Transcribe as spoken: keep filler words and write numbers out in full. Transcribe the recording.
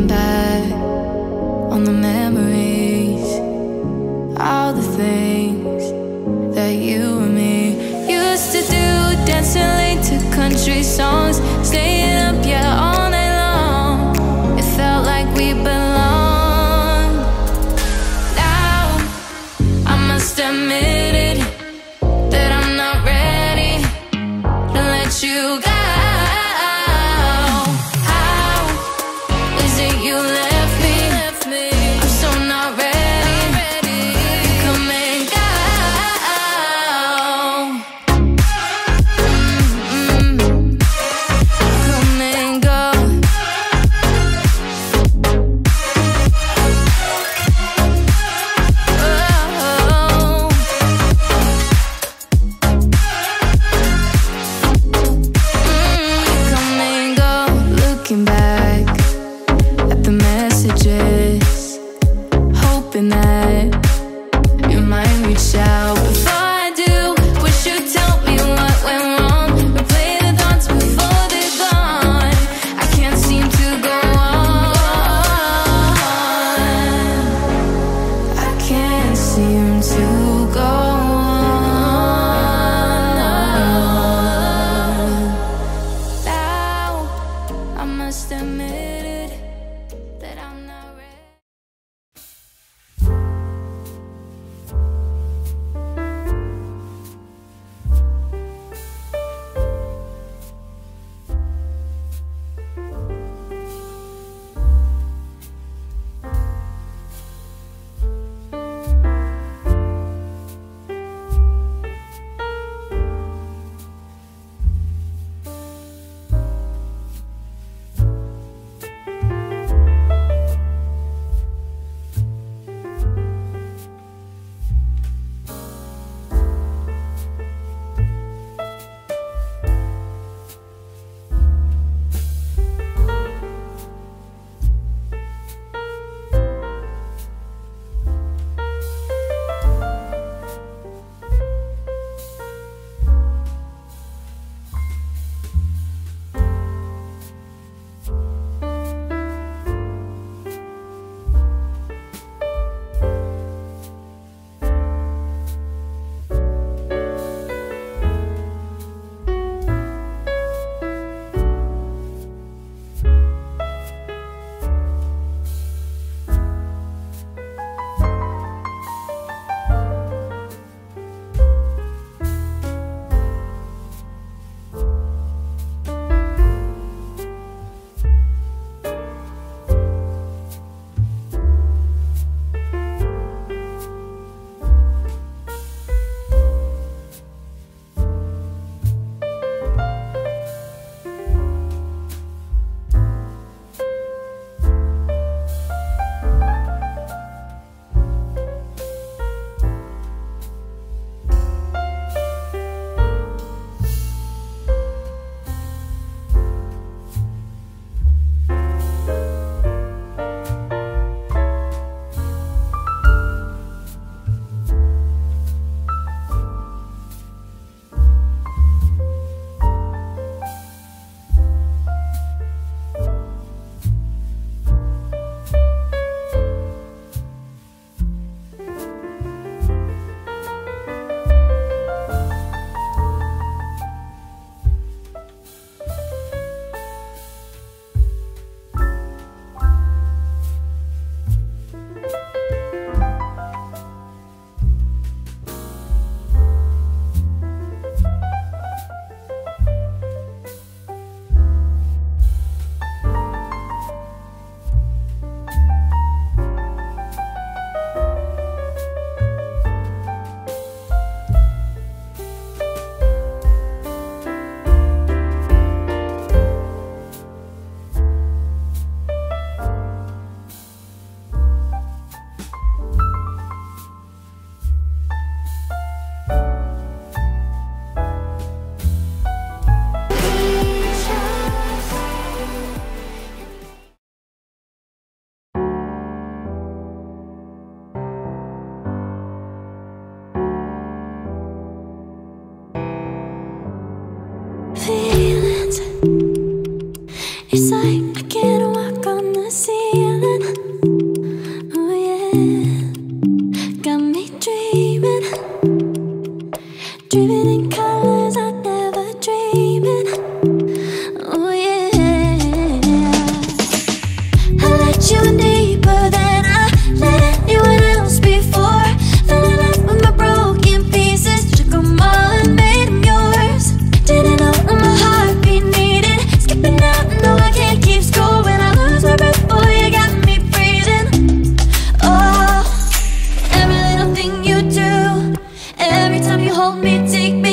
looking back on the memories, all the things that you and me used to do, dancing late to country songs, staying up, yeah, all night long. It felt like we belonged. Now, I must admit it, that I'm not ready to let you go. You left me. left me, I'm so not ready, ready. Come and go. Mm-hmm. Come and go. Oh. Mm-hmm. Come and go. Looking back at the messages, hoping that you might reach out. Before I do, wish you'd tell me what went wrong. Replay the thoughts before they're gone. I can't seem to go on. I can't seem to go on. Now, I must admit that I'm not ready. Feelings, it's like I can't walk on the sea. Hold me, take me.